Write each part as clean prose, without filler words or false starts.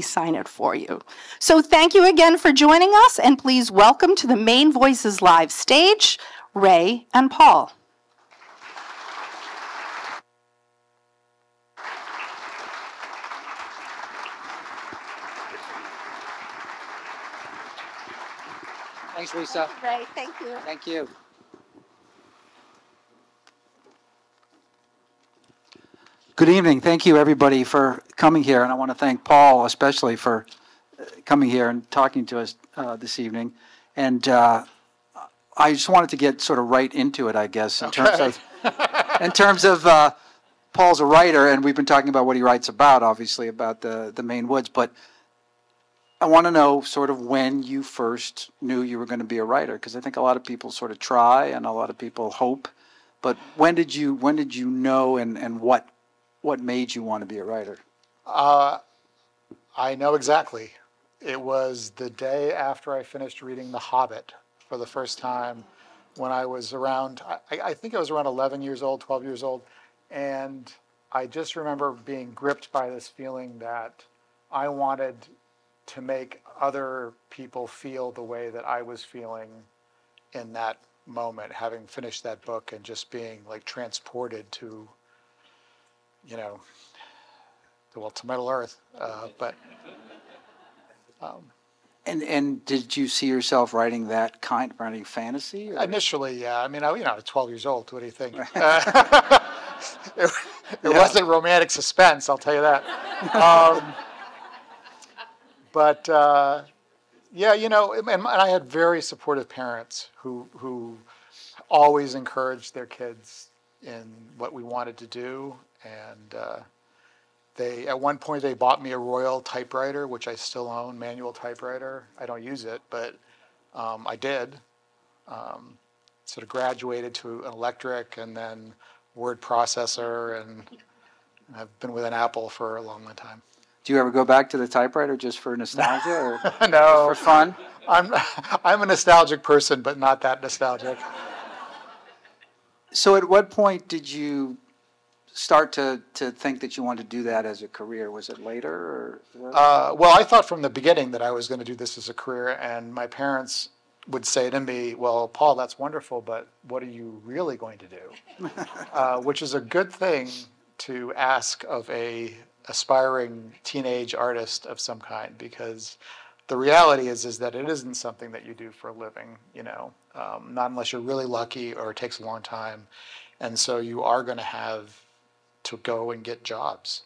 sign it for you. So thank you again for joining us, and please welcome to the Maine Voices live stage, Ray and Paul. Thanks, Lisa. Ray, thank you. Thank you. Good evening. Thank you, everybody, for coming here. And I want to thank Paul especially for coming here and talking to us this evening. And I just wanted to get sort of right into it, I guess, in terms of, Paul's a writer, and we've been talking about what he writes about, obviously, about the Maine woods. But I want to know sort of when you first knew you were going to be a writer, because I think a lot of people sort of try and a lot of people hope. But when did you know, and what made you want to be a writer? I know exactly. It was the day after I finished reading The Hobbit for the first time when I was around, I think I was around 11 years old, 12 years old. And I just remember being gripped by this feeling that I wanted to make other people feel the way that I was feeling in that moment, having finished that book and just being like transported to, you know, well, to Middle Earth, but. And did you see yourself writing that kind of fantasy? Or? Initially, yeah. I mean, I was 12 years old. What do you think? It wasn't romantic suspense, I'll tell you that. But yeah, you know, and I had very supportive parents who always encouraged their kids in what we wanted to do. And they, at one point, they bought me a Royal typewriter, which I still own, manual typewriter. I don't use it, but I did. Sort of graduated to an electric and then word processor, and I've been with an Apple for a long time. Do you ever go back to the typewriter just for nostalgia or no, just for fun? I'm a nostalgic person, but not that nostalgic. So at what point did you start to think that you wanted to do that as a career? Was it later? Or well, I thought from the beginning that I was going to do this as a career, and my parents would say to me, well, Paul, that's wonderful, but what are you really going to do? Which is a good thing to ask of a aspiring teenage artist of some kind, because the reality is that it isn't something that you do for a living, you know, not unless you're really lucky or it takes a long time. And so you are going to have to go and get jobs,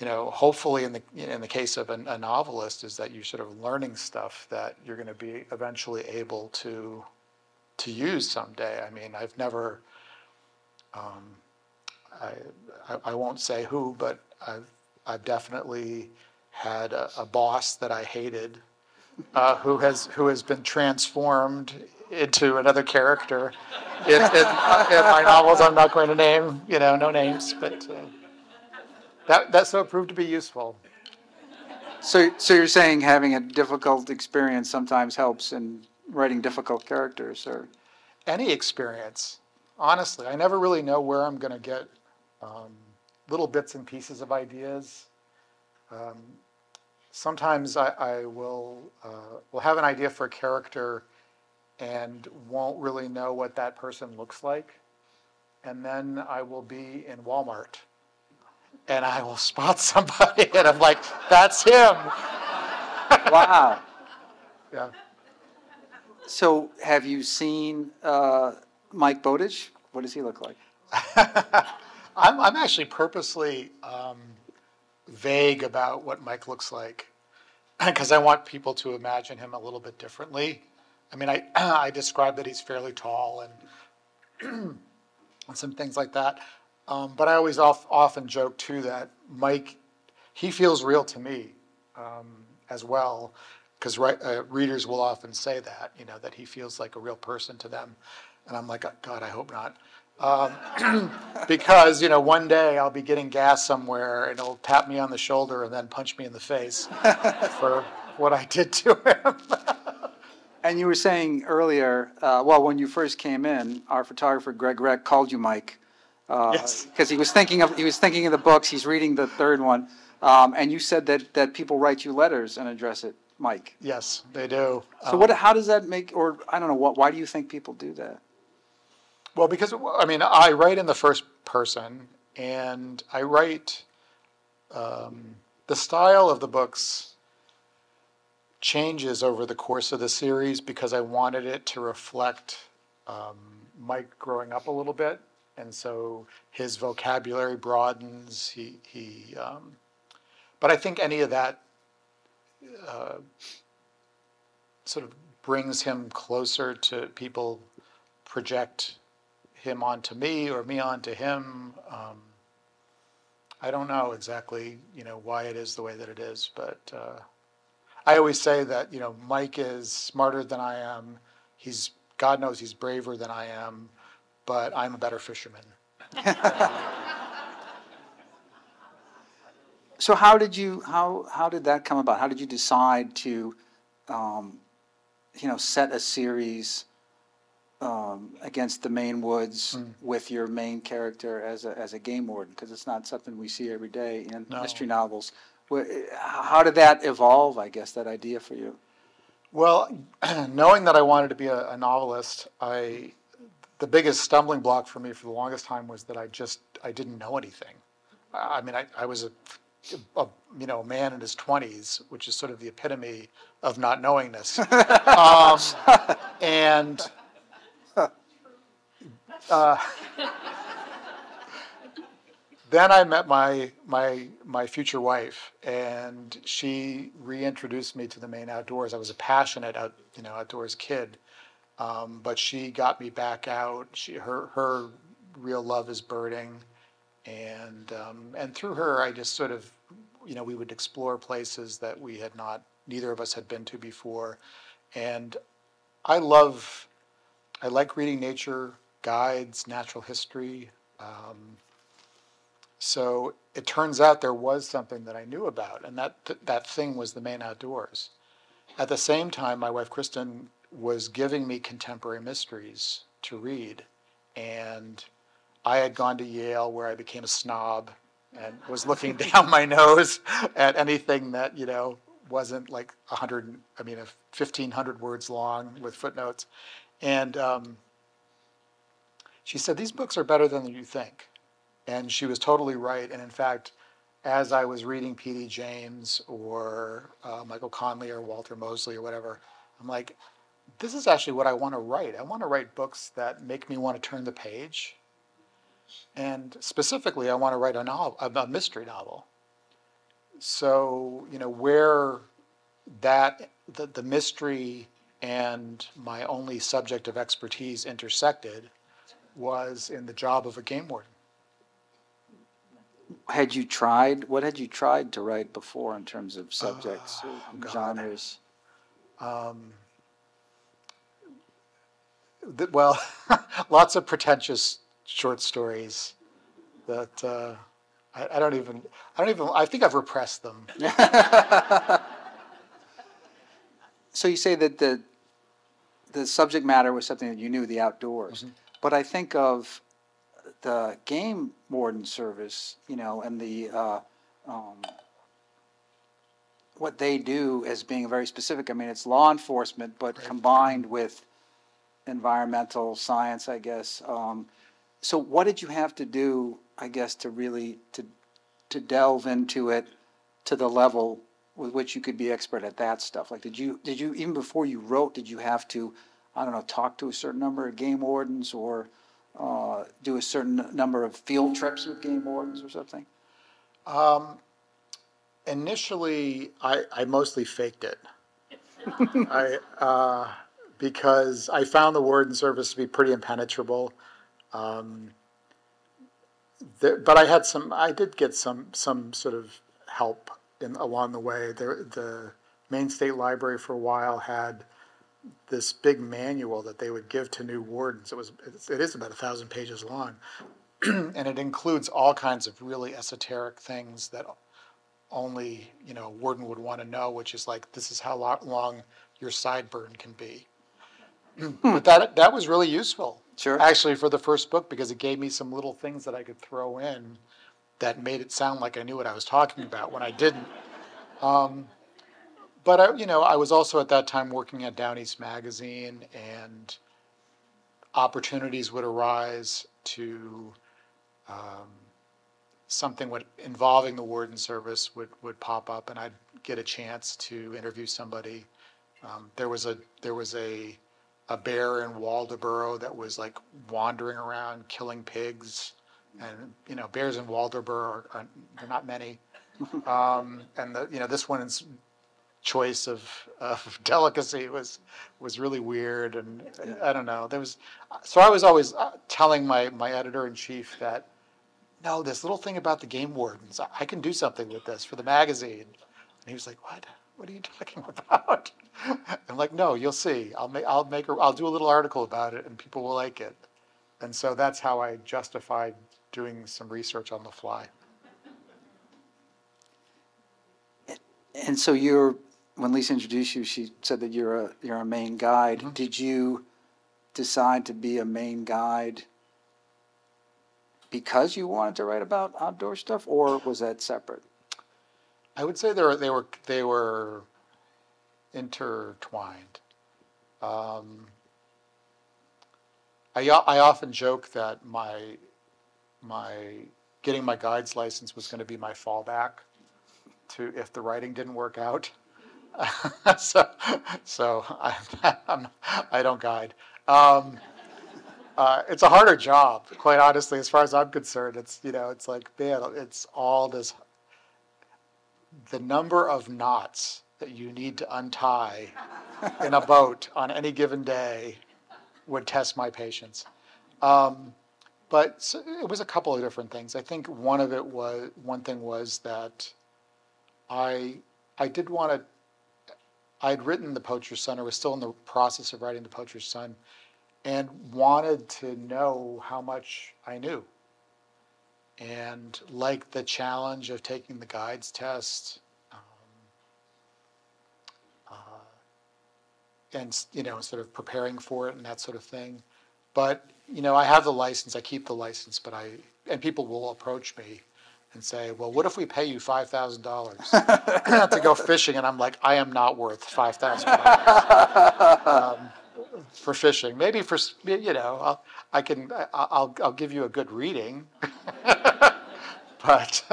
you know, hopefully in the case of a novelist, is that you're sort of learning stuff that you're going to be eventually able to use someday. I mean, I've never, I won't say who, but I've definitely had a boss that I hated, who has been transformed into another character in my novels. I'm not going to name, you know, no names, but that so proved to be useful. So you're saying having a difficult experience sometimes helps in writing difficult characters, or any experience? Honestly, I never really know where I'm going to get little bits and pieces of ideas. Sometimes I will have an idea for a character and won't really know what that person looks like. And then I will be in Walmart and I will spot somebody and I'm like, that's him. Wow. Yeah. So have you seen Mike Bowditch? What does he look like? I'm actually purposely vague about what Mike looks like because I want people to imagine him a little bit differently. I mean, I describe that he's fairly tall and, and some things like that. But I always often joke, too, that Mike, he feels real to me as well, because readers will often say that, you know, that he feels like a real person to them. And I'm like, God, I hope not. Because, you know, one day I'll be getting gas somewhere and he'll tap me on the shoulder and then punch me in the face for what I did to him. And you were saying earlier, well, when you first came in, our photographer, Greg Reck, called you Mike because yes. he was thinking of the books. He's reading the third one, and you said that people write you letters and address it, Mike. Yes, they do. So what? How does that make? Or I don't know. Why do you think people do that? Well, because I mean, I write in the first person, and I write. The style of the books changes over the course of the series because I wanted it to reflect Mike growing up a little bit, and so his vocabulary broadens. But I think any of that sort of brings him closer to people, project him onto me or me onto him. I don't know exactly, why it is the way that it is, but I always say that, Mike is smarter than I am. He's, God knows, he's braver than I am, but I'm a better fisherman. So how did that come about? How did you decide to, set a series against the Maine woods with your main character as a game warden, because it's not something we see every day in mystery novels. How did that evolve, I guess, that idea for you? Well, knowing that I wanted to be a novelist, the biggest stumbling block for me for the longest time was that I didn't know anything. I mean, I was a man in his 20s, which is sort of the epitome of not knowingness. Then I met my future wife, and she reintroduced me to the Maine outdoors. I was a passionate outdoors kid, but she got me back out. Her real love is birding, and through her, I just sort of we would explore places that we had not, neither of us had been to before, and I like reading nature guides, natural history. So it turns out there was something that I knew about, and that thing was the Maine outdoors. At the same time, my wife Kristen was giving me contemporary mysteries to read, and I had gone to Yale, where I became a snob and was looking down my nose at anything that wasn't like 1,500 words long with footnotes. And she said, these books are better than you think. And she was totally right. And in fact, as I was reading P.D. James or Michael Connelly or Walter Mosley or whatever, I'm like, this is actually what I want to write. I want to write books that make me want to turn the page. And specifically, I want to write a mystery novel. So, where that, the mystery and my only subject of expertise intersected was in the job of a game warden. What had you tried to write before in terms of subjects, genres? Well, lots of pretentious short stories that I think I've repressed them. So you say that the subject matter was something that you knew, the outdoors. Mm-hmm. But I think of the game warden service, and the what they do as being very specific. I mean, it's law enforcement, but right. Combined with environmental science, I guess. So what did you have to do, I guess, to really to delve into it to the level with which you could be expert at that stuff? Like, did you even before you wrote, did you have to, I don't know, talk to a certain number of game wardens or do a certain number of field trips with game wardens or something? Initially, I mostly faked it. Because I found the warden service to be pretty impenetrable. But I did get some sort of help along the way. The Maine State Library for a while had this big manual that they would give to new wardens. It is about 1,000 pages long, and it includes all kinds of really esoteric things that only a warden would want to know, which is like, this is how long your sideburn can be. But that was really useful. Sure. Actually, for the first book, because it gave me some little things that I could throw in that made it sound like I knew what I was talking about when I didn't. But I was also at that time working at Down East Magazine, and opportunities would arise to something involving the warden service would pop up, and I'd get a chance to interview somebody. There was a bear in Waldoboro that was like wandering around killing pigs, and bears in Waldoboro are not many. And this one's choice of delicacy was really weird, and I don't know. So I was always telling my editor in chief that no, this little thing about the game wardens, I can do something with this for the magazine. And he was like, what? What are you talking about? I'm like, no, you'll see. I'll do a little article about it, and people will like it. And so that's how I justified doing some research on the fly. And so when Lisa introduced you, she said that you're a Maine guide. Mm-hmm. Did you decide to be a Maine guide because you wanted to write about outdoor stuff, or was that separate? I would say they were intertwined. I often joke that my getting my guide's license was going to be my fallback to if the writing didn't work out. So I don't guide. It's a harder job, quite honestly. As far as I'm concerned, it's like, man, it's all this. The number of knots that you need to untie in a boat on any given day would test my patience. But so it was a couple of different things. I think one thing was that I did want to, I'd written The Poacher's Son, I was still in the process of writing The Poacher's Son, and wanted to know how much I knew. And like the challenge of taking the guides test, and sort of preparing for it and that sort of thing. But I have the license, I keep the license, but and people will approach me and say, well, what if we pay you $5,000 to go fishing? And I'm like, I am not worth $5,000. For fishing, maybe for I'll give you a good reading, but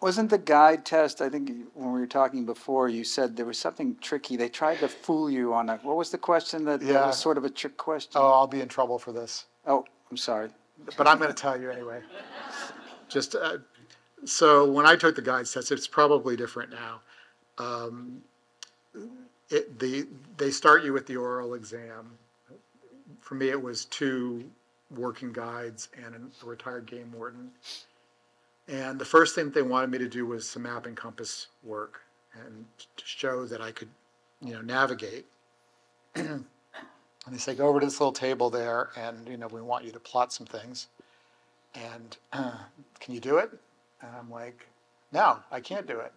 wasn't the guide test? I think when we were talking before, you said there was something tricky. They tried to fool you on it. What was the question that was sort of a trick question? Oh, I'll be in trouble for this. Oh, I'm sorry, but I'm going to tell you anyway. So when I took the guide test, it's probably different now. They start you with the oral exam. For me, it was 2 working guides and a retired game warden. And the first thing that they wanted me to do was some map and compass work, and to show that I could, navigate. And they say, go over to this little table there, and we want you to plot some things. And can you do it? And I'm like, no, I can't do it.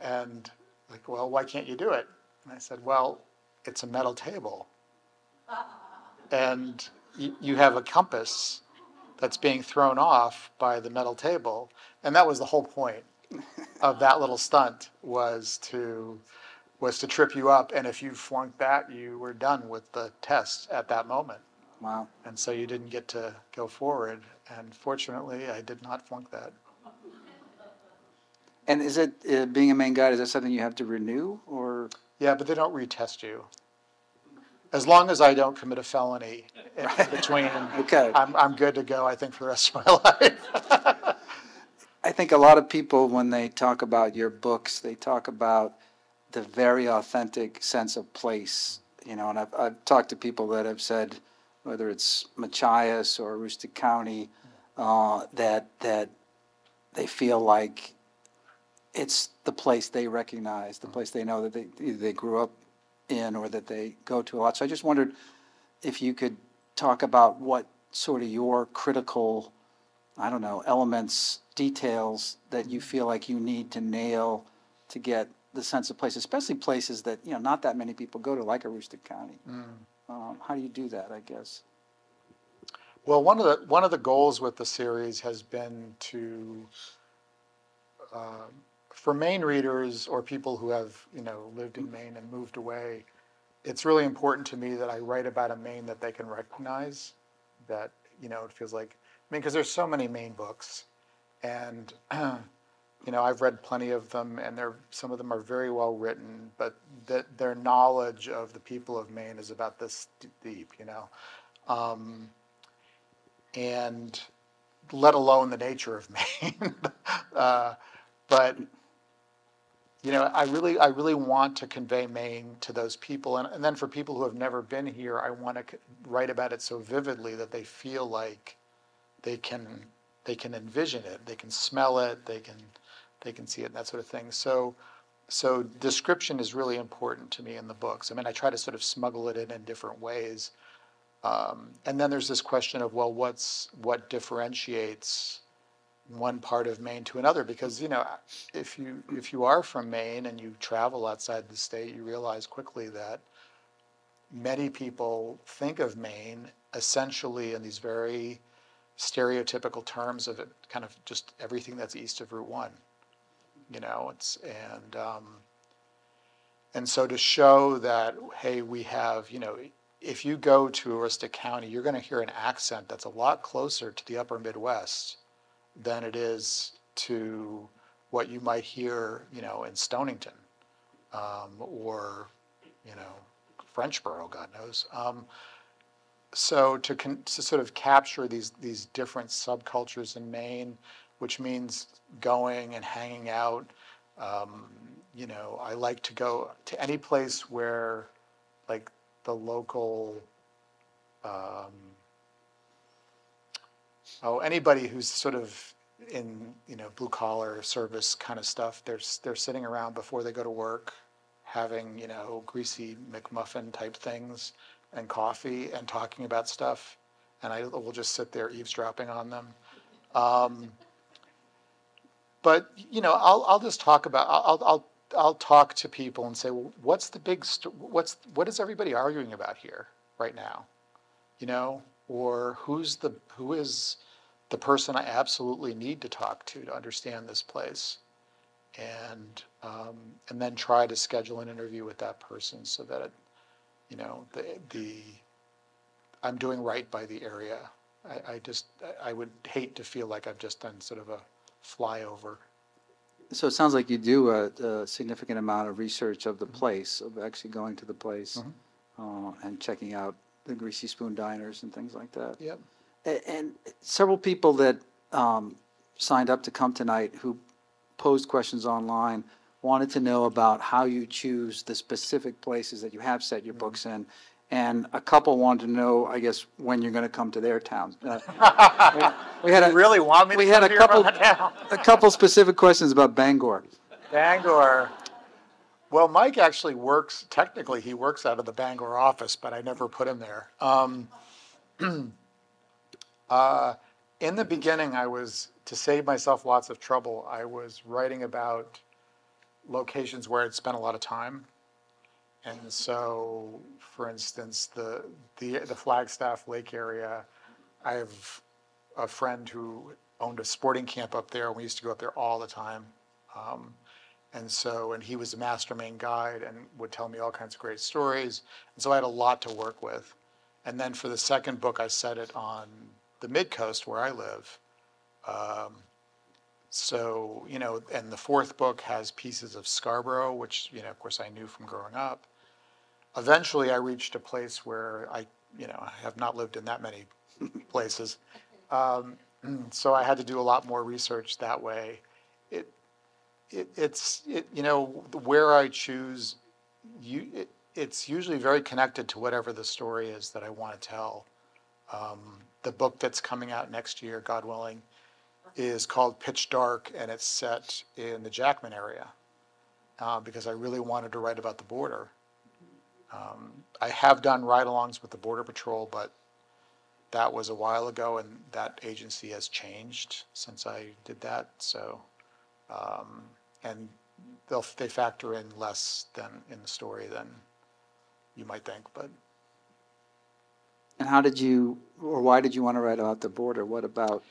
And like, well, why can't you do it? And I said, well, it's a metal table. And you have a compass that's being thrown off by the metal table. And that was the whole point of that little stunt, was to trip you up. And if you flunked that, you were done with the test at that moment. Wow. And so you didn't get to go forward. And fortunately, I did not flunk that. And is it, being a Maine guide, is that something you have to renew, or? Yeah, but they don't retest you. As long as I don't commit a felony in between, okay. I'm good to go, I think, for the rest of my life. I think a lot of people, when they talk about your books, they talk about the very authentic sense of place. And I've talked to people that have said, whether it's Machias or Aroostook County, that they feel like it's the place they recognize, the place they know that they grew up in or that they go to a lot. So I just wondered if you could talk about what sort of your critical, elements, details that you feel like you need to nail to get the sense of place, especially places that, not that many people go to, like Aroostook County. Mm. How do you do that, I guess? Well, one of the goals with the series has been to, for Maine readers or people who have, you know, lived in Maine and moved away, it's really important to me that I write about a Maine that they can recognize, that, you know, it feels like, I mean, because there's so many Maine books, and, you know, I've read plenty of them, and some of them are very well written, but that their knowledge of the people of Maine is about this deep, you know. And let alone the nature of Maine. But, you know, I really want to convey Maine to those people. And then for people who have never been here, I want to write about it so vividly that they feel like they can envision it, they can smell it, they can see it, and that sort of thing. So description is really important to me in the books. I mean, I try to sort of smuggle it in different ways. And then there's this question of, well, what differentiates one part of Maine to another? Because, you know, if you are from Maine and you travel outside the state, you realize quickly that many people think of Maine essentially in these very stereotypical terms of it, kind of just everything that's east of Route 1. You know, and so to show that, hey, we have, you know, if you go to Aroostook County, you're going to hear an accent that's a lot closer to the upper Midwest than it is to what you might hear, you know, in Stonington, or, you know, Frenchboro, God knows. So to sort of capture these different subcultures in Maine, which means going and hanging out. You know, I like to go to any place where, like, the local, anybody who's sort of in, you know, blue collar service kind of stuff, they're sitting around before they go to work, having, you know, greasy McMuffin type things and coffee and talking about stuff. And I will just sit there eavesdropping on them. But, you know, I'll just talk about, I'll talk to people and say, well, what's the big, what is everybody arguing about here right now? You know, or who is the person I absolutely need to talk to understand this place? And then try to schedule an interview with that person so that, you know, I'm doing right by the area. I would hate to feel like I've just done sort of a flyover. So it sounds like you do a significant amount of research of the place, of actually going to the place, and checking out the Greasy Spoon diners and things like that. Yep. And several people that signed up to come tonight who posed questions online wanted to know about how you choose the specific places that you have set your books in. And a couple wanted to know, I guess, when you're going to come to their town. We had a couple specific questions about Bangor. Bangor. Well, Mike actually works, technically he works out of the Bangor office, but I never put him there. In the beginning, to save myself lots of trouble, I was writing about locations where I'd spent a lot of time. And so, for instance, the Flagstaff Lake area, I have a friend who owned a sporting camp up there. We used to go up there all the time. And he was a master Maine guide and would tell me all kinds of great stories. And so I had a lot to work with. And then for the second book, I set it on the Midcoast where I live. So, you know, and the fourth book has pieces of Scarborough, which, you know, of course I knew from growing up. Eventually, I reached a place where I have not lived in that many places. So I had to do a lot more research that way. You know, where I choose, it's usually very connected to whatever the story is that I want to tell. The book that's coming out next year, God willing, is called Pitch Dark, and it's set in the Jackman area, because I really wanted to write about the border. I have done ride-alongs with the Border Patrol, but that was a while ago, and that agency has changed since I did that. So, and they factor in less than in the story than you might think, but And how did you, or why did you want to write about the border? What about,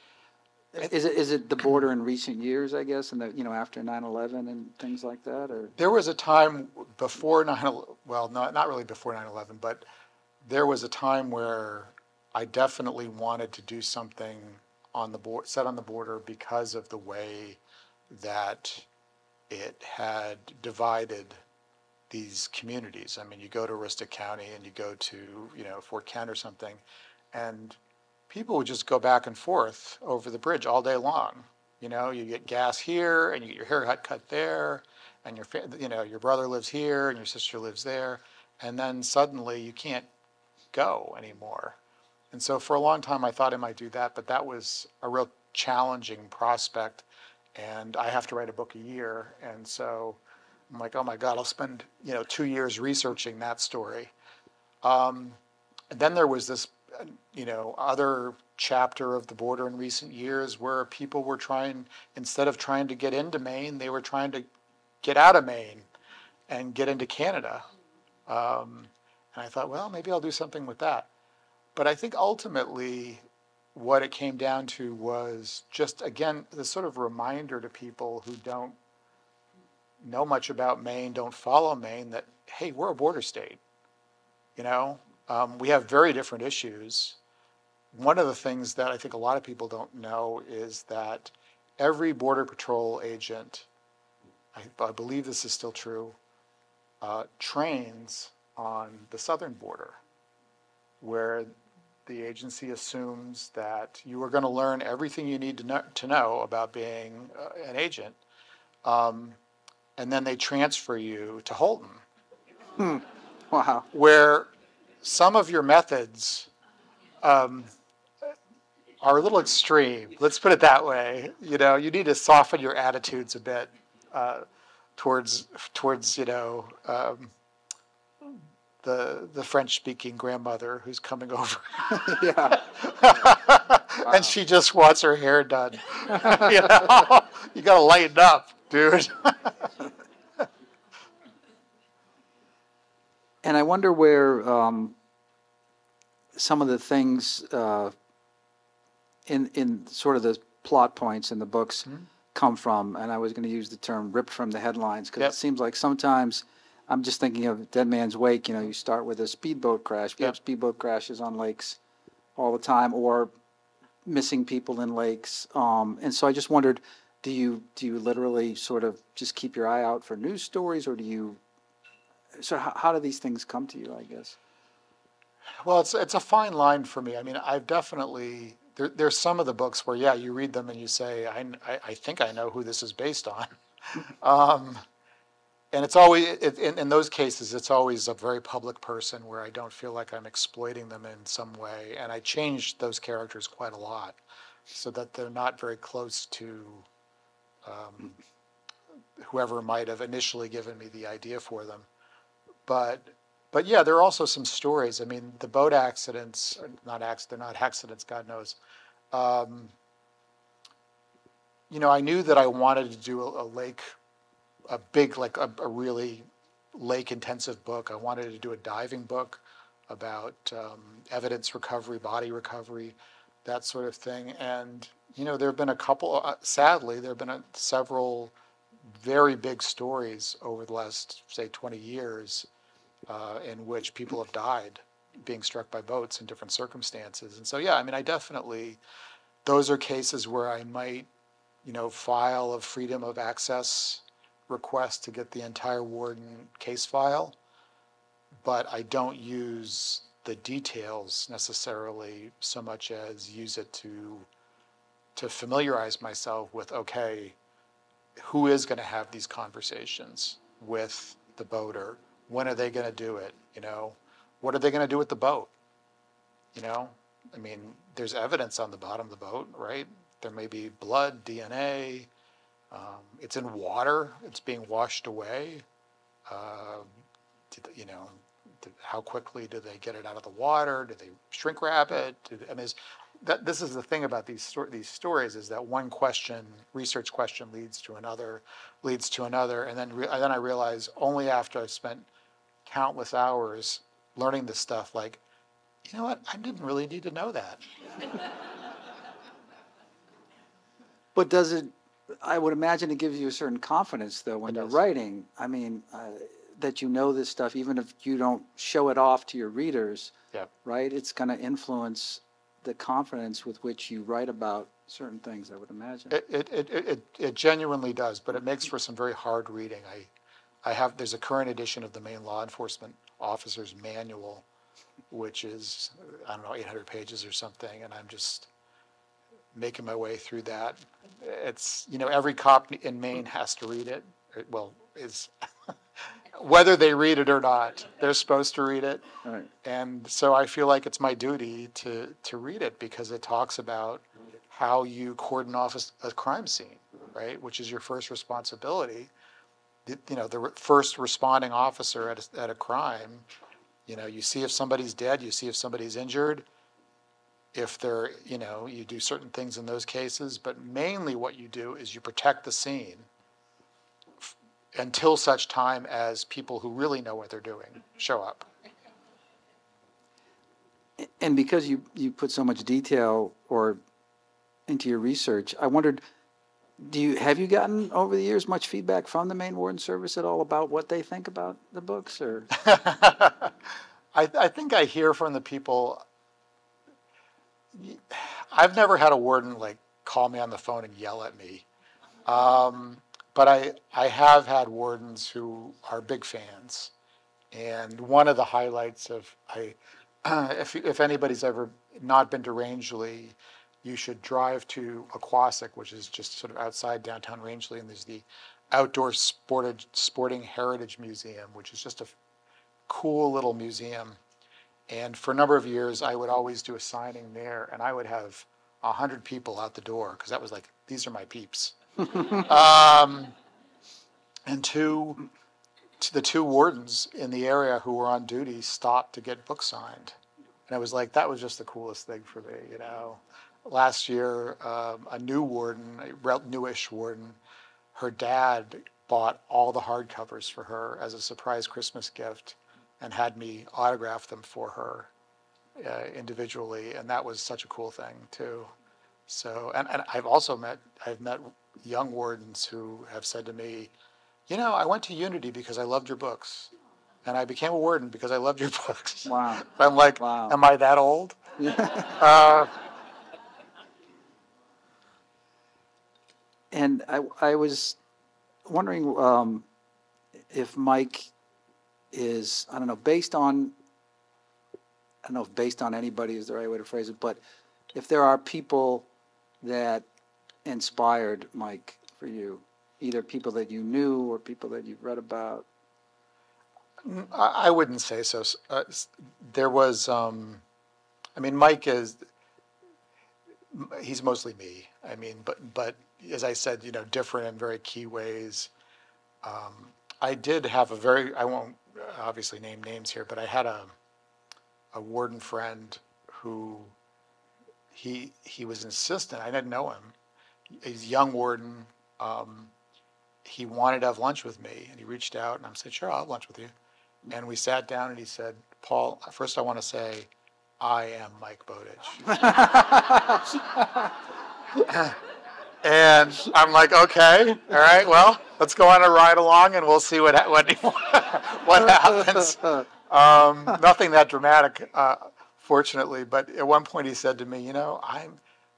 is it the border in recent years, I guess, and the, you know, after 9/11 and things like that? Or there was a time before 9/11, well, not really before 9/11, but there was a time where I definitely wanted to do something on the border, set on the border, because of the way that it had divided these communities. I mean, you go to Aroostook County and you go to, you know, Fort Kent or something, and people would just go back and forth over the bridge all day long. You know, you get gas here and you get your haircut cut there, and your, you know, your brother lives here and your sister lives there, and then suddenly you can't go anymore. And so for a long time I thought I might do that, but that was a real challenging prospect, and I have to write a book a year, and so I'm like, oh my God, I'll spend, you know, 2 years researching that story. And then there was this, you know, other chapter of the border in recent years where people were trying, instead of trying to get into Maine, they were trying to get out of Maine and get into Canada. And I thought, well, maybe I'll do something with that. But I think ultimately what it came down to was just, again, this sort of reminder to people who don't know much about Maine, don't follow Maine, that, hey, we're a border state. You know, we have very different issues. One of the things that I think a lot of people don't know is that every Border Patrol agent, I believe this is still true, trains on the southern border, where the agency assumes that you are going to learn everything you need to know about being an agent. And then they transfer you to Holton. Wow. Where some of your methods are a little extreme. Let's put it that way. You know, you need to soften your attitudes a bit towards you know, the French-speaking grandmother who's coming over. Yeah. Wow. And she just wants her hair done. You know, you got to lighten up, dude. And I wonder where some of the things in sort of the plot points in the books come from. And I was going to use the term ripped from the headlines, because it seems like sometimes, I'm just thinking of Dead Man's Wake, you know, you start with a speedboat crash. We have speedboat crashes on lakes all the time, or missing people in lakes. And so I just wondered, do you literally sort of just keep your eye out for news stories, or do you... So how do these things come to you, I guess? Well, it's a fine line for me. I mean, I've definitely, there's some of the books where, yeah, you read them and you say, I think I know who this is based on. And it's always, in those cases, it's always a very public person where I don't feel like I'm exploiting them in some way. And I changed those characters quite a lot so that they're not very close to whoever might have initially given me the idea for them. But yeah, there are also some stories. I mean, the boat accidents, they're not accidents, God knows. You know, I knew that I wanted to do a lake, a big, like a really lake-intensive book. I wanted to do a diving book about evidence recovery, body recovery, that sort of thing. And, you know, there have been a couple, sadly, there have been several very big stories over the last, say, 20 years in which people have died being struck by boats in different circumstances. And so, yeah, I mean, I definitely, those are cases where I might, you know, file a freedom of access request to get the entire warden case file, but I don't use the details necessarily so much as use it to familiarize myself with, okay, who is going to have these conversations with the boater? When are they going to do it? You know, what are they going to do with the boat? You know, I mean, there's evidence on the bottom of the boat, right? There may be blood, DNA. It's in water. It's being washed away. You know, how quickly do they get it out of the water? Do they shrink wrap it? This is the thing about these stories, is that one question, research question, leads to another, and then I realize only after I've spent countless hours learning this stuff, like, you know what, I didn't really need to know that. But does it, I would imagine it gives you a certain confidence, though, when you're writing. I mean, that you know this stuff, even if you don't show it off to your readers, right? It's going to influence the confidence with which you write about certain things, I would imagine. It genuinely does, but it makes for some very hard reading. I have, there's a current edition of the Maine Law Enforcement Officer's Manual, which is, I don't know, 800 pages or something, and I'm just making my way through that. It's, you know, every cop in Maine has to read it. Well, is whether they read it or not, they're supposed to read it. All right. And so I feel like it's my duty to read it, because it talks about how you cordon off a crime scene, right? Which is your first responsibility. You know, the first responding officer at a crime, you know, you see if somebody's dead, you see if somebody's injured. If they're, you know, you do certain things in those cases, but mainly what you do is you protect the scene until such time as people who really know what they're doing show up. And because you put so much detail or into your research, I wondered, have you gotten over the years much feedback from the Maine Warden Service at all about what they think about the books? Or I think I hear from the people. I've never had a warden like call me on the phone and yell at me, but I have had wardens who are big fans, and one of the highlights of if anybody's ever not been to Rangeley, you should drive to Aquasic, which is just sort of outside downtown Rangeley, and there's the Outdoor Sporting Heritage Museum, which is just a cool little museum. And for a number of years, I would always do a signing there, and I would have 100 people out the door, because that was like, these are my peeps. And the two wardens in the area who were on duty stopped to get books signed. And I was like, that was just the coolest thing for me, you know. Last year, a new warden, a newish warden, her dad bought all the hardcovers for her as a surprise Christmas gift, and had me autograph them for her individually, and that was such a cool thing too. So, and I've met young wardens who have said to me, you know, I went to Unity because I loved your books, and I became a warden because I loved your books. Wow! I'm like, wow. Am I that old? And I was wondering if Mike is, I don't know, based on, I don't know if based on anybody is the right way to phrase it, but if there are people that inspired Mike for you, either people that you knew or people that you've read about. I wouldn't say so. There was, I mean, Mike is, he's mostly me. I mean, but as I said, you know, different in very key ways. I did have a very, I won't obviously name names here, but I had a warden friend who, he was insistent. I didn't know him. He's a young warden. He wanted to have lunch with me, and he reached out, and I said, sure, I'll have lunch with you. And we sat down, and he said, Paul, first I want to say, I am Mike Bowditch. And I'm like, okay, all right, well, let's go on a ride along and we'll see what happens. Nothing that dramatic, fortunately. But at one point he said to me, you know, he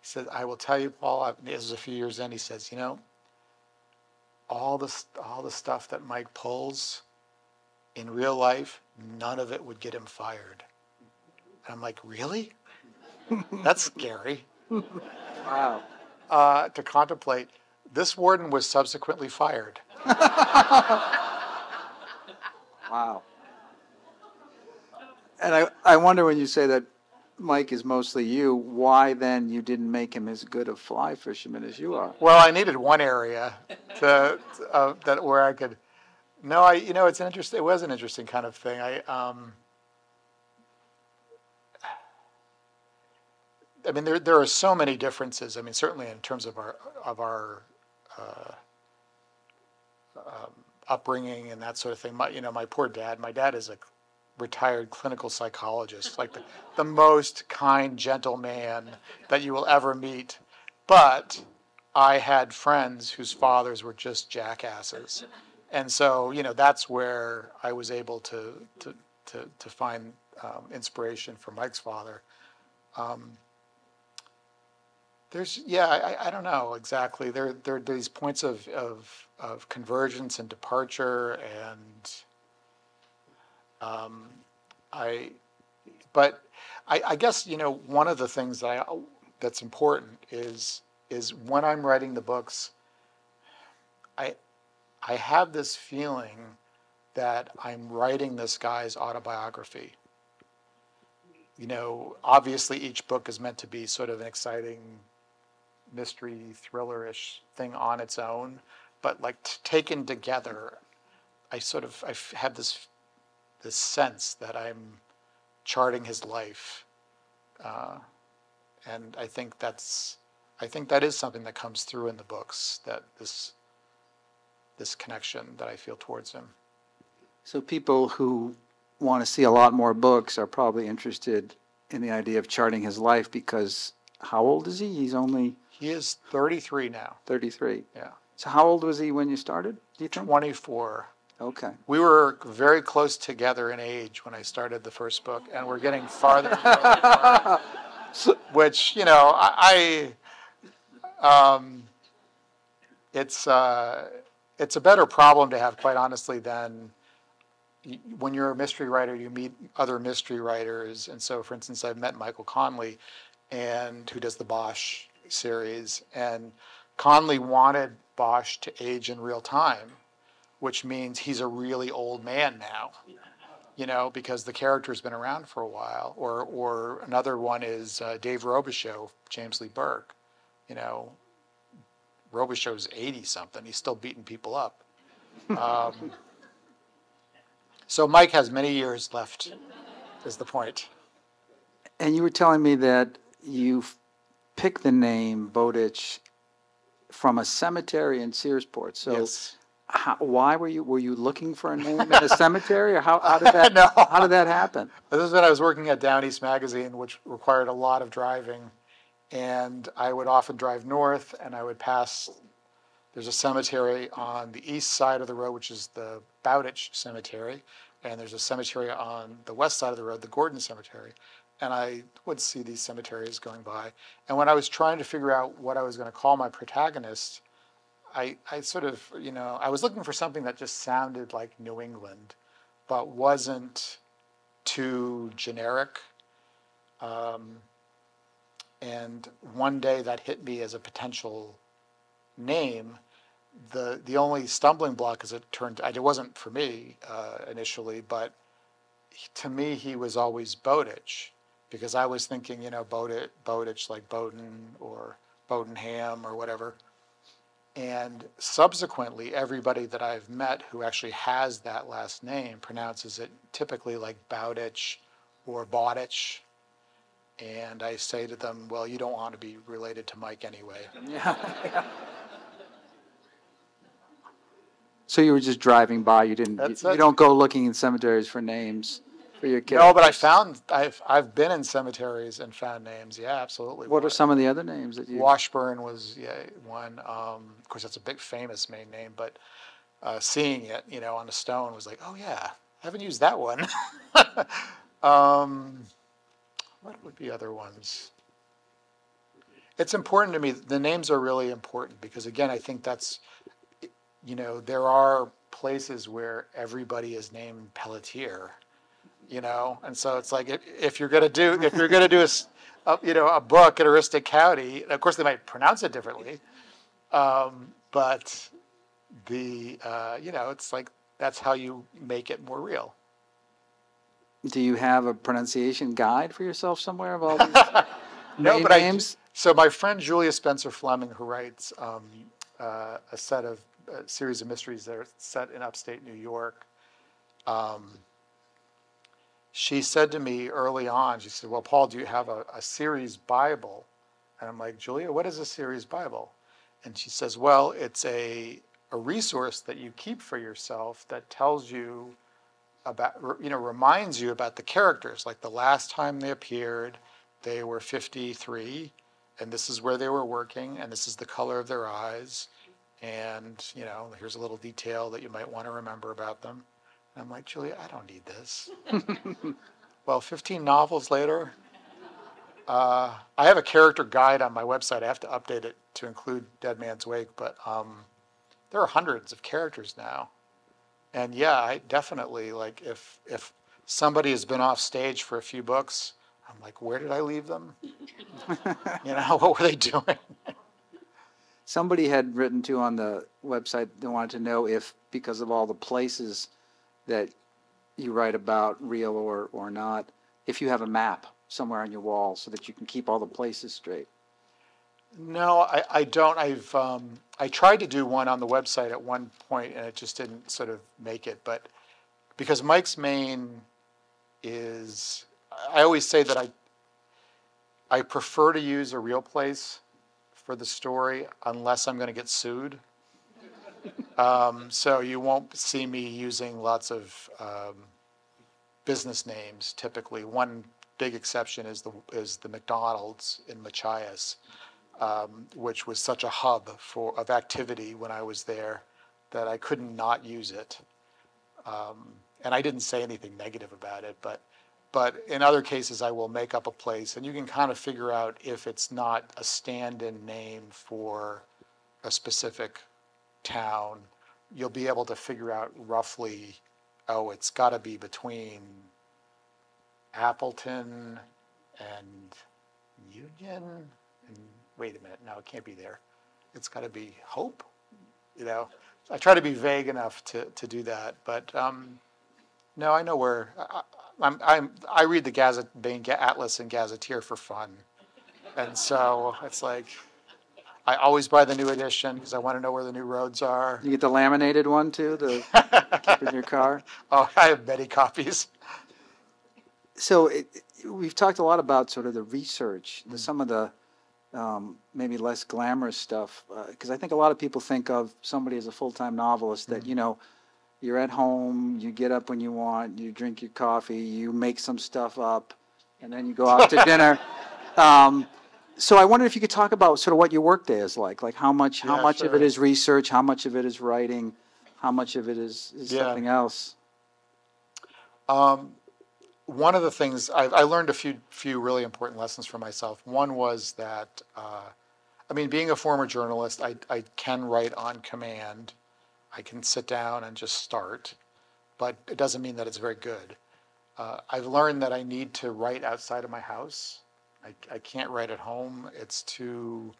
said, I will tell you, Paul, this is a few years in, he says, you know, all the stuff that Mike pulls in real life, none of it would get him fired. And I'm like, really? That's scary. Wow. To contemplate. This warden was subsequently fired. Wow. And I wonder, when you say that Mike is mostly you, why then you didn't make him as good a fly fisherman as you are? Well, I needed one area that where I could. No, you know, it was an interesting kind of thing. I mean, there are so many differences. I mean, certainly in terms of our upbringing and that sort of thing. My poor dad. My dad is a retired clinical psychologist, like the most kind, gentle man that you will ever meet. But I had friends whose fathers were just jackasses. And so, you know, that's where I was able to find inspiration for Mike's father. I don't know exactly. There are these points of convergence and departure, and I guess, you know, one of the things that that's important is when I'm writing the books, I have this feeling that I'm writing this guy's autobiography. You know, obviously each book is meant to be sort of an exciting mystery thriller-ish thing on its own, but like taken together, I have this sense that I'm charting his life, and I think that is something that comes through in the books, that this connection that I feel towards him. So people who want to see a lot more books are probably interested in the idea of charting his life, because how old is he? He is 33 now. 33. Yeah. So how old was he when you started, do you think? 24. Okay. We were very close together in age when I started the first book, and we're getting farther and farther. Which, you know, it's a better problem to have, quite honestly, than when you're a mystery writer, you meet other mystery writers. And so, for instance, I've met Michael Connelly, and who does the Bosch series. And Connelly wanted Bosch to age in real time, which means he's a really old man now, you know, because the character's been around for a while. Or another one is Dave Robichaux, James Lee Burke. You know, Robichaux's 80-something. He's still beating people up. So Mike has many years left, is the point. And you were telling me that you picked the name Bowditch from a cemetery in Searsport. So yes. Why were you looking for a name in a cemetery, or how did that happen? This is when I was working at Down East Magazine, which required a lot of driving, and I would often drive north, and I would pass. There's a cemetery on the east side of the road, which is the Bowditch Cemetery, and there's a cemetery on the west side of the road, the Gordon Cemetery. And I would see these cemeteries going by. And when I was trying to figure out what I was going to call my protagonist, I sort of, you know, I was looking for something that just sounded like New England, but wasn't too generic. And one day that hit me as a potential name. The only stumbling block, as it turned out, it wasn't for me initially, but to me he was always Bowditch. Because I was thinking, you know, Bowditch, like Bowden or Bodenham or whatever. And subsequently, everybody that I've met who actually has that last name pronounces it typically like Bowditch or Bowditch. And I say to them, well, you don't want to be related to Mike anyway. Yeah. So you were just driving by, you didn't, you don't go looking in cemeteries for names. No, but I've been in cemeteries and found names. Yeah, absolutely. What are some of the other names that you? Washburn was one. Of course, that's a big famous Maine name, but seeing it, you know, on a stone was like, oh yeah, I haven't used that one. What would be other ones? It's important to me. The names are really important because, again, I think that's, you know, there are places where everybody is named Pelletier. You know, and so it's like if you're gonna do a you know, a book in Aroostook County, of course they might pronounce it differently, but the you know, it's like that's how you make it more real. Do you have a pronunciation guide for yourself somewhere of all these no, but names? So my friend Julia Spencer Fleming, who writes a series of mysteries that are set in upstate New York. She said to me early on, she said, well, Paul, do you have a series Bible? And I'm like, Julia, what is a series Bible? And she says, well, it's a resource that you keep for yourself that tells you about, you know, reminds you about the characters. Like the last time they appeared, they were 53, and this is where they were working, and this is the color of their eyes, and, you know, here's a little detail that you might want to remember about them. And I'm like, Julia, I don't need this. Well, 15 novels later, I have a character guide on my website. I have to update it to include Dead Man's Wake, but there are hundreds of characters now. And yeah, I definitely, like, if somebody has been off stage for a few books, I'm like, where did I leave them? You know, what were they doing? Somebody had written to on the website, they wanted to know if, because of all the places that you write about, real or not, if you have a map somewhere on your wall so that you can keep all the places straight. No, I don't. I tried to do one on the website at one point, and it just didn't sort of make it. But because Mike's Maine is, I always say that I prefer to use a real place for the story unless I'm going to get sued. So you won't see me using lots of business names. Typically, one big exception is the McDonald's in Machias. Which was such a hub of activity when I was there that I couldn't not use it. And I didn't say anything negative about it, but in other cases I will make up a place, and you can kind of figure out if it's not a stand-in name for a specific town. You'll be able to figure out roughly, oh, it's got to be between Appleton and Union. And wait a minute, no, it can't be there. It's got to be Hope, you know. I try to be vague enough to do that, but no, I know where. I read the Gazette, Bain Atlas and Gazetteer for fun, and so it's like I always buy the new edition because I want to know where the new roads are. You get the laminated one too, to keep in your car. Oh, I have many copies. So we've talked a lot about sort of the research, some of the maybe less glamorous stuff, because I think a lot of people think of somebody as a full-time novelist that, you know, you're at home, you get up when you want, you drink your coffee, you make some stuff up, and then you go out to dinner. So I wondered if you could talk about sort of what your work day is like how much sure. of it is research, how much of it is writing, how much of it is something else. One of the things I learned a few really important lessons for myself. One was that, I mean, being a former journalist, I can write on command. I can sit down and just start, but it doesn't mean that it's very good. I've learned that I need to write outside of my house. I can't write at home. It's too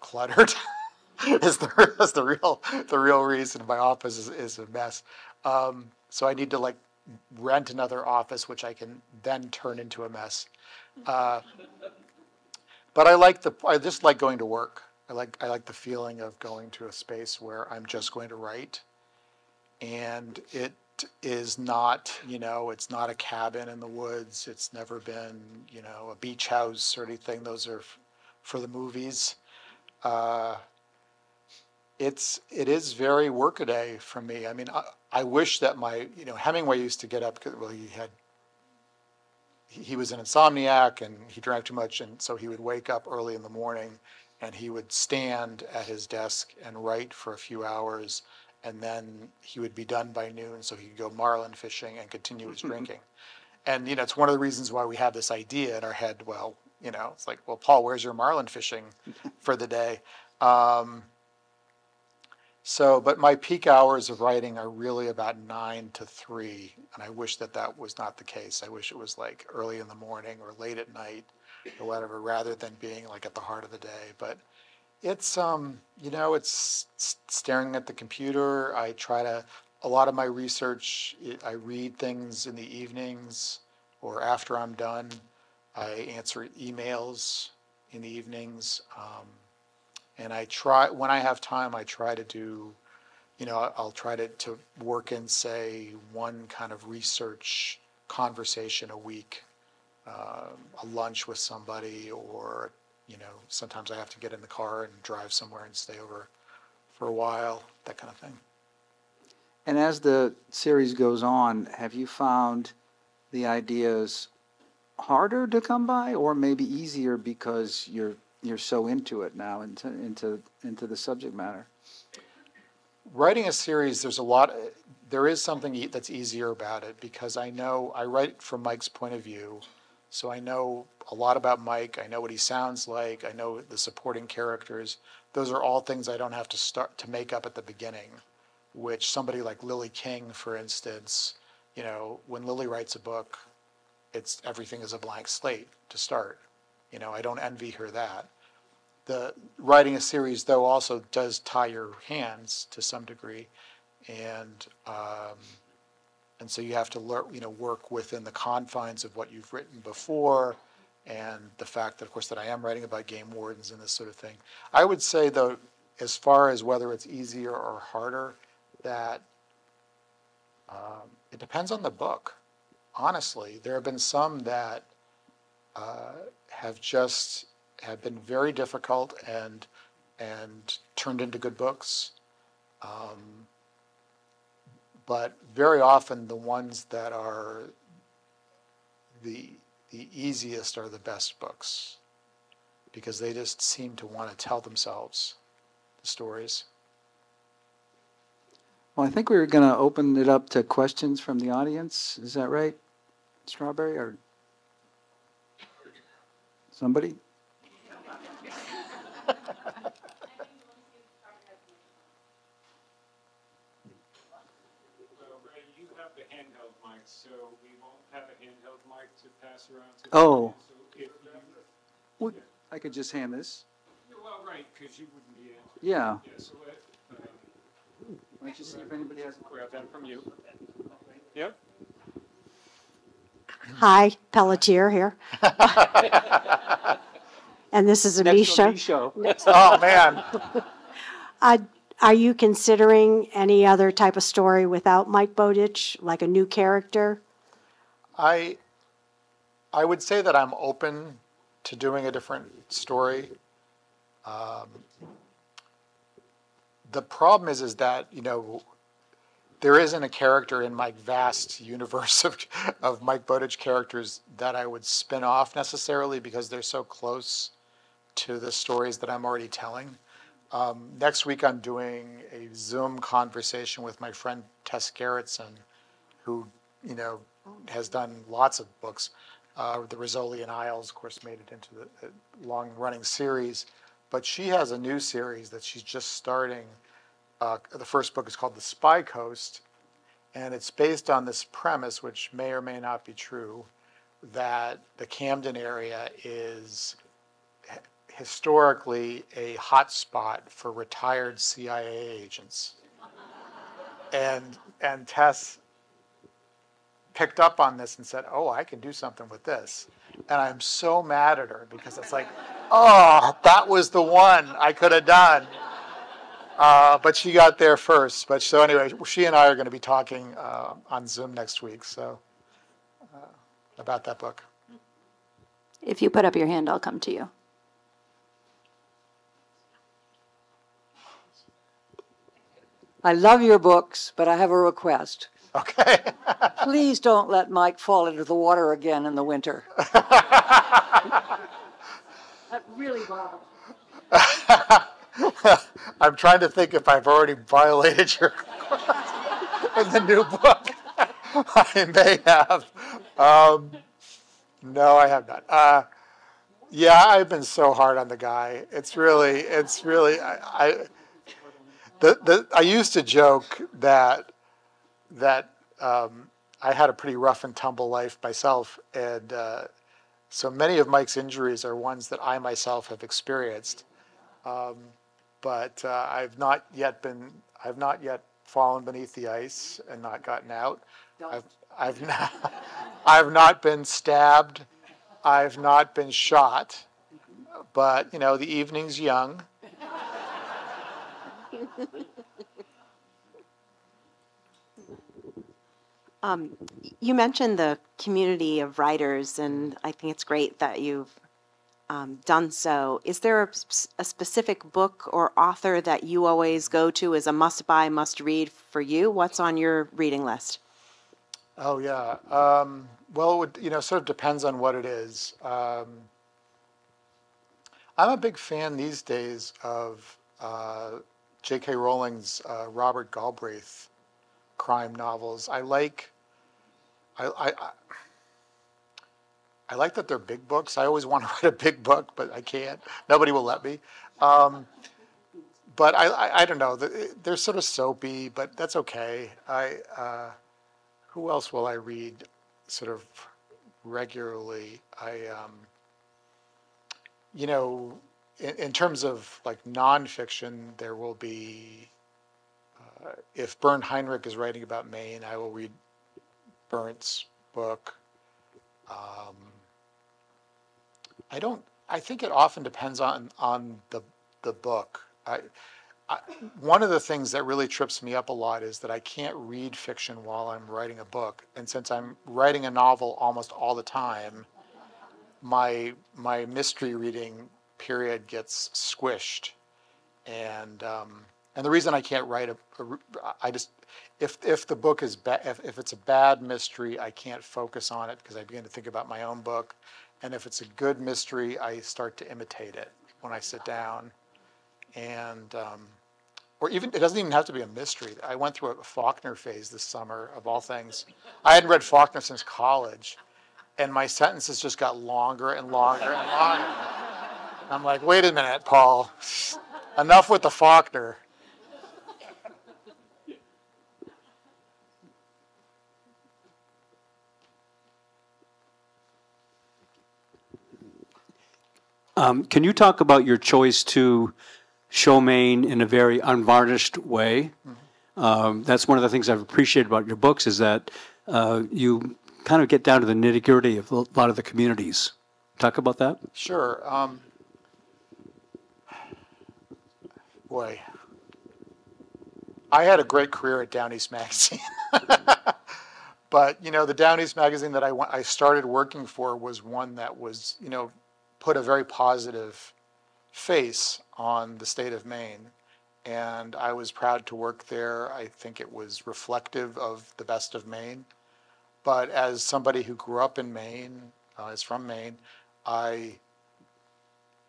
cluttered. That's the real reason. My office is a mess. So I need to, like, rent another office, which I can then turn into a mess. But I just like going to work. I like the feeling of going to a space where I'm just going to write, and it is not, you know, it's not a cabin in the woods. It's never been, you know, a beach house or anything. Those are for the movies. It is very workaday for me. I mean, I wish that my, you know, Hemingway used to get up because, well, he was an insomniac and he drank too much, and so he would wake up early in the morning and he would stand at his desk and write for a few hours, and then he would be done by noon, so he could go marlin fishing and continue his drinking. And, you know, it's one of the reasons why we have this idea in our head, well, you know, it's like, well, Paul, where's your marlin fishing for the day? So, but my peak hours of writing are really about 9 to 3, and I wish that that was not the case. I wish it was like early in the morning or late at night or whatever, rather than being like at the heart of the day. But it's, you know, it's staring at the computer. I try to, a lot of my research, I read things in the evenings or after I'm done. I answer emails in the evenings. And I try, when I have time, I try to do, you know, I'll try to work in, say, one kind of research conversation a week, a lunch with somebody, or, you know, sometimes I have to get in the car and drive somewhere and stay over for a while, that kind of thing. And as the series goes on, have you found the ideas harder to come by, or maybe easier because you're so into it now, into the subject matter? Writing a series, there's a lot. There is something that's easier about it because I know I write from Mike's point of view, so I know a lot about Mike. I know what he sounds like. I know the supporting characters. Those are all things I don't have to start to make up at the beginning, which somebody like Lily King, for instance, you know, when Lily writes a book, it's everything is a blank slate to start. You know, I don't envy her that. The writing a series, though, also does tie your hands to some degree, and so you have to learn, you know, work within the confines of what you've written before, and the fact that, of course, that I am writing about game wardens and this sort of thing. I would say, though, as far as whether it's easier or harder, that it depends on the book. Honestly, there have been some that have been very difficult and turned into good books. But very often the ones that are the easiest are the best books, because they just seem to want to tell themselves the stories. Well, I think we were going to open it up to questions from the audience. Is that right, Strawberry, or somebody? So we won't have a handheld mic to pass around to the audience. So if you, I could just hand this. Well, right, because you wouldn't be answering. Yeah. So why don't you see if anybody has a question? Grab that from you. Yeah. Hi, Pelletier here. And this is Amisha. Oh, man. Are you considering any other type of story without Mike Bowditch, like a new character? I would say that I'm open to doing a different story. The problem is that, you know, there isn't a character in my vast universe of Mike Bowditch characters that I would spin off necessarily, because they're so close to the stories that I'm already telling. Next week, I'm doing a Zoom conversation with my friend Tess Gerritsen, who, you know, has done lots of books. The Rizzoli and Isles, of course, made it into the long-running series. But she has a new series that she's just starting. The first book is called The Spy Coast, and it's based on this premise, which may or may not be true, that the Camden area is historically a hot spot for retired CIA agents. And Tess picked up on this and said, oh, I can do something with this. And I'm so mad at her, because it's like, oh, that was the one I could have done. But she got there first. But so anyway, she and I are going to be talking on Zoom next week, so about that book. If you put up your hand, I'll come to you. I love your books, but I have a request. Okay. Please don't let Mike fall into the water again in the winter. That really bothers me. I'm trying to think if I've already violated your request in the new book. I may have. No, I have not. Yeah, I've been so hard on the guy. It's really, I used to joke that I had a pretty rough and tumble life myself, and so many of Mike's injuries are ones that I myself have experienced. But I've not yet fallen beneath the ice and not gotten out. I've not been stabbed. I've not been shot. But you know, the evening's young. You mentioned the community of writers, and I think it's great that you've done so. Is there a specific book or author that you always go to as a must-buy, must-read for you? What's on your reading list? Oh, yeah. Well, sort of depends on what it is. I'm a big fan these days of J.K. Rowling's Robert Galbraith crime novels. I like that they're big books. I always want to write a big book, but I can't. Nobody will let me. But I don't know. They're sort of soapy, but that's okay. Who else will I read sort of regularly? In terms of like nonfiction, there will be, if Bernd Heinrich is writing about Maine, I will read Berndt's book. I think it often depends on the book. One of the things that really trips me up a lot is that I can't read fiction while I'm writing a book. And since I'm writing a novel almost all the time, my mystery reading period gets squished. And the reason I can't write if the book is bad, if it's a bad mystery, I can't focus on it because I begin to think about my own book. And if it's a good mystery, I start to imitate it when I sit down. And, or even, it doesn't even have to be a mystery. I went through a Faulkner phase this summer, of all things. I hadn't read Faulkner since college, and my sentences just got longer and longer and longer. And I'm like, wait a minute, Paul, enough with the Faulkner. Can you talk about your choice to show Maine in a very unvarnished way? Mm-hmm. That's one of the things I've appreciated about your books is that you kind of get down to the nitty-gritty of a lot of the communities. Talk about that. Sure. Boy, I had a great career at Down East Magazine. But, the Down East Magazine that I started working for was one that was, put a very positive face on the state of Maine. And I was proud to work there. I think it was reflective of the best of Maine. But as somebody who grew up in Maine, is from Maine, I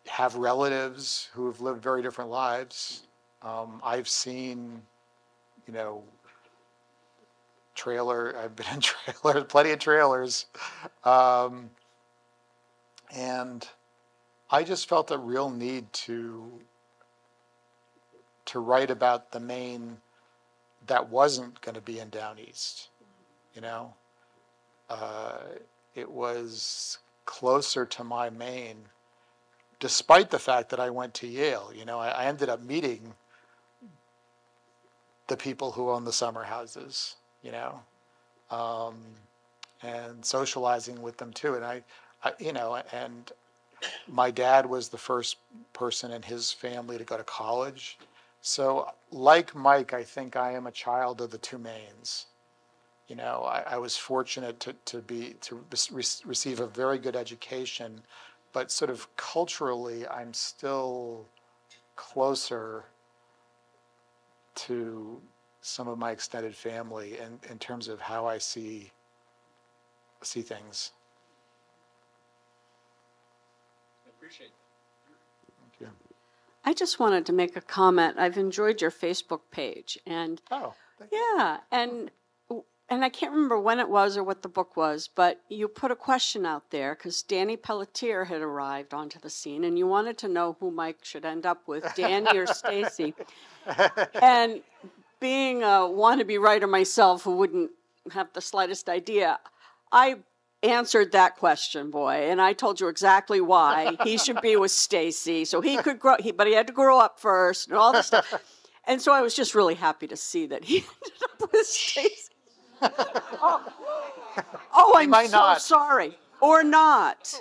have relatives who have lived very different lives. I've seen, I've been in trailers, plenty of trailers. And I just felt a real need to write about the Maine that wasn't going to be in Down East. It was closer to my Maine, despite the fact that I went to Yale. I ended up meeting the people who own the summer houses, and socializing with them too. And and my dad was the first person in his family to go to college. So like Mike, I think I am a child of the two Maines. I was fortunate to receive a very good education, but sort of culturally, I'm still closer to some of my extended family in terms of how I see things. Thank you. I just wanted to make a comment. I've enjoyed your Facebook page, and and I can't remember when it was or what the book was, but you put a question out there because Danny Pelletier had arrived onto the scene, and you wanted to know who Mike should end up with, Danny or Stacy. And being a wannabe writer myself, who wouldn't have the slightest idea, I answered that question, boy, and I told you exactly why he should be with Stacy, so he could grow. But he had to grow up first, and all this stuff. And so I was just really happy to see that he ended up with Stacy. Oh, I'm so sorry, or not,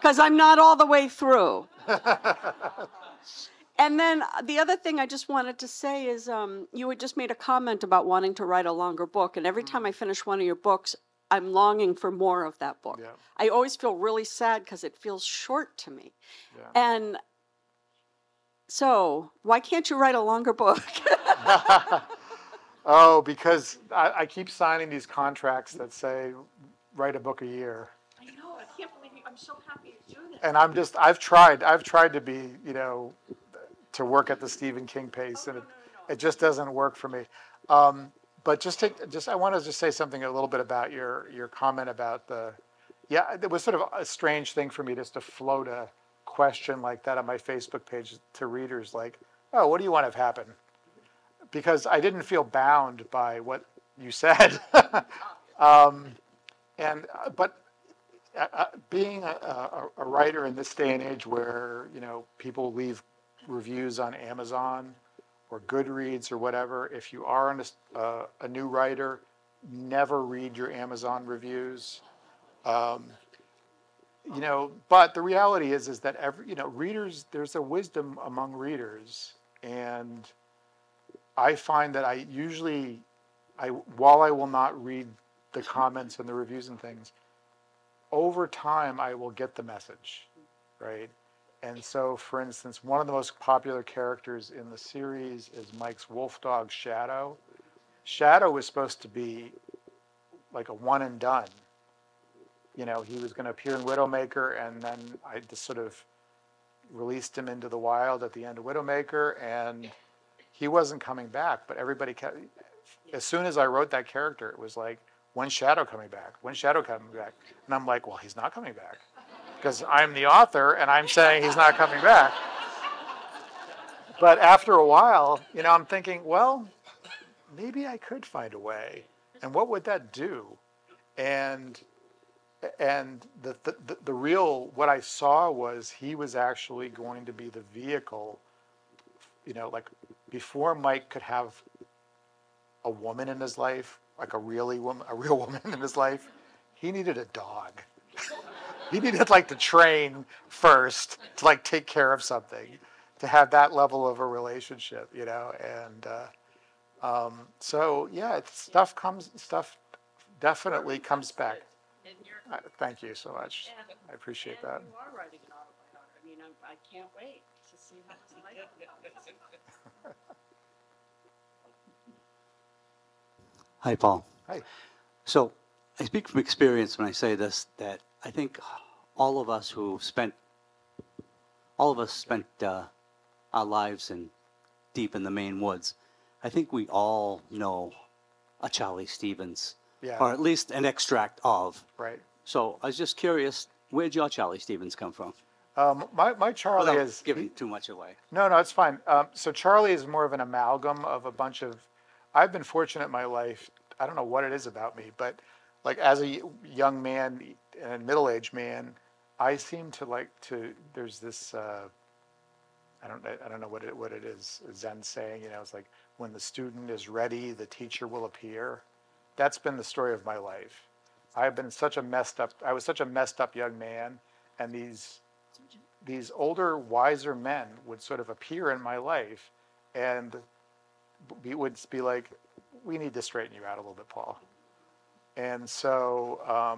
because I'm not all the way through. And then the other thing I just wanted to say is you had just made a comment about wanting to write a longer book, and every time I finish one of your books, I'm longing for more of that book. Yeah. I always feel really sad because it feels short to me. Yeah. And so why can't you write a longer book? Oh, because I keep signing these contracts that say, write a book a year. I know. I can't believe you. I'm so happy to do this. And I'm just, I've tried to be, you know, to work at the Stephen King pace. Oh, and it just doesn't work for me. But I want to just say something a little bit about your comment about the, yeah, it was sort of a strange thing for me just to float a question like that on my Facebook page to readers, like, oh, what do you want to have happen? Because I didn't feel bound by what you said. But being a writer in this day and age where, you know, people leave reviews on Amazon or Goodreads or whatever, if you are a new writer, never read your Amazon reviews. You know, but the reality is that readers, there's a wisdom among readers, and I find that while I will not read the comments and the reviews and things, over time I will get the message, right? And so, for instance, one of the most popular characters in the series is Mike's wolf dog, Shadow. Shadow was supposed to be like a one and done. You know, he was going to appear in Widowmaker, and then I just sort of released him into the wild at the end of Widowmaker, and he wasn't coming back. But everybody kept, as soon as I wrote that character, it was like, when's Shadow coming back? When's Shadow coming back? And I'm like, well, he's not coming back. Because I'm the author, and I'm saying he's not coming back. But after a while, you know, I'm thinking, well, maybe I could find a way. And what would that do? And the real, what I saw was he was actually going to be the vehicle, you know, like before Mike could have a woman in his life, like a real woman in his life, he needed a dog. He needed like to train first to like take care of something, to have that level of a relationship, you know. And so yeah, stuff definitely comes back. Thank you so much. And, I appreciate that. You are writing an autobiography. I mean, I can't wait to see how it's like. Hi, Paul. Hi. So I speak from experience when I say this, that I think all of us spent our lives deep in the Maine woods. I think we all know a Charlie Stevens, yeah, or at least an extract of. Right. So I was just curious, where'd your Charlie Stevens come from? My Charlie is giving too much away. No, it's fine. So Charlie is more of an amalgam of a bunch of. I've been fortunate in my life. I don't know what it is about me, but like as a young man and a middle-aged man, I seem to like to. There's this. I don't know what it is. A Zen saying, you know, it's like when the student is ready, the teacher will appear. That's been the story of my life. I've been such a messed up. I was such a messed up young man, and these older, wiser men would sort of appear in my life, and it would be like, we need to straighten you out a little bit, Paul. And so,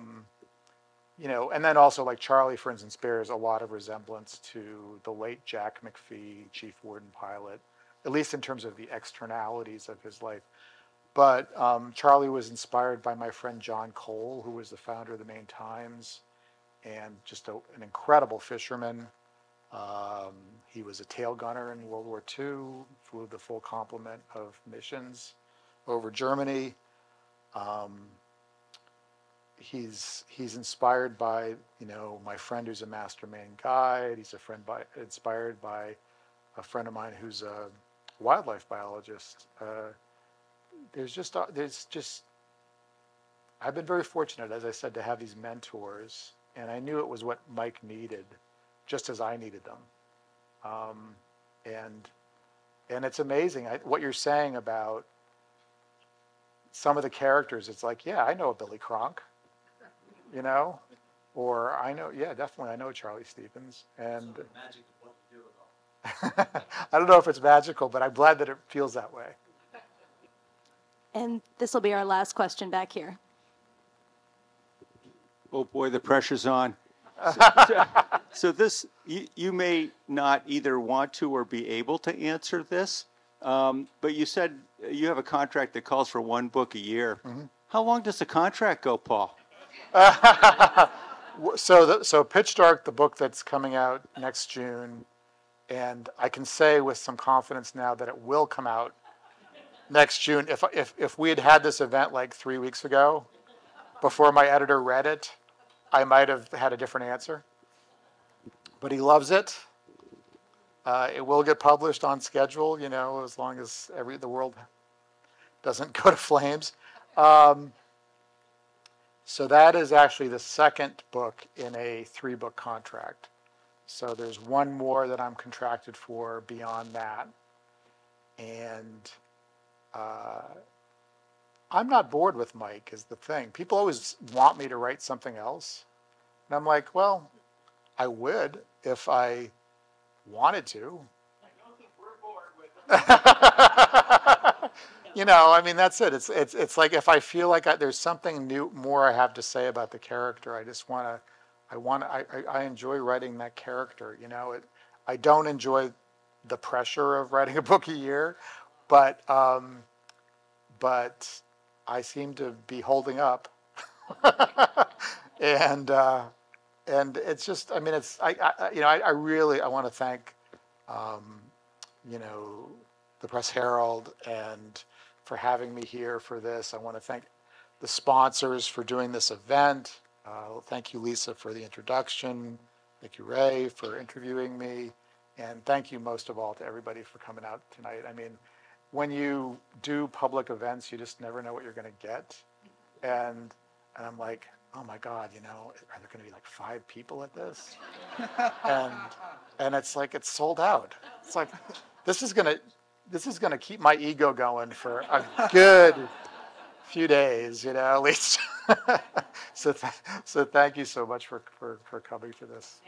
you know, and then also like Charlie, for instance, bears a lot of resemblance to the late Jack McPhee, Chief Warden Pilot, at least in terms of the externalities of his life. But Charlie was inspired by my friend John Cole, who was the founder of the Maine Times and just an incredible fisherman. He was a tail gunner in World War II, flew the full complement of missions over Germany. He's inspired by, you know, my friend who's a master Maine guide. He's inspired by a friend of mine who's a wildlife biologist. I've been very fortunate, as I said, to have these mentors, and I knew it was what Mike needed, just as I needed them. And it's amazing what you're saying about some of the characters. It's like, yeah, I know a Billy Cronk, you know, or I know, yeah, definitely I know Charlie Stevens. And so magic what you do with all. I don't know if it's magical, but I'm glad that it feels that way. And this will be our last question back here. oh boy, the pressure's on. So this, you may not either want to or be able to answer this, but you said you have a contract that calls for one book a year. Mm-hmm. How long does the contract go, Paul? So Pitch Dark, the book that's coming out next June, and I can say with some confidence now that it will come out next June. If we had had this event like 3 weeks ago, before my editor read it, I might have had a different answer. But he loves it. It will get published on schedule, you know, as long as the world doesn't go to flames. So that is actually the second book in a three-book contract. So there's one more that I'm contracted for beyond that. And I'm not bored with Mike is the thing. People always want me to write something else. And I'm like, well, I would if I wanted to. I don't think we're bored with him. You know, I mean, that's it. It's like if I feel like there's something new, more I have to say about the character, I just want to, I enjoy writing that character, you know. I don't enjoy the pressure of writing a book a year, but I seem to be holding up. And it's just, I mean, it's, you know, I really, I want to thank, you know, the Press Herald and for having me here for this. I want to thank the sponsors for doing this event. Thank you, Lisa, for the introduction. Thank you, Ray, for interviewing me. And thank you most of all to everybody for coming out tonight. I mean, when you do public events, you just never know what you're going to get. And I'm like, oh my God, you know, are there going to be like 5 people at this? And it's like, it's sold out. It's like, this is gonna keep my ego going for a good few days, you know, at least. So thank you so much for coming to this.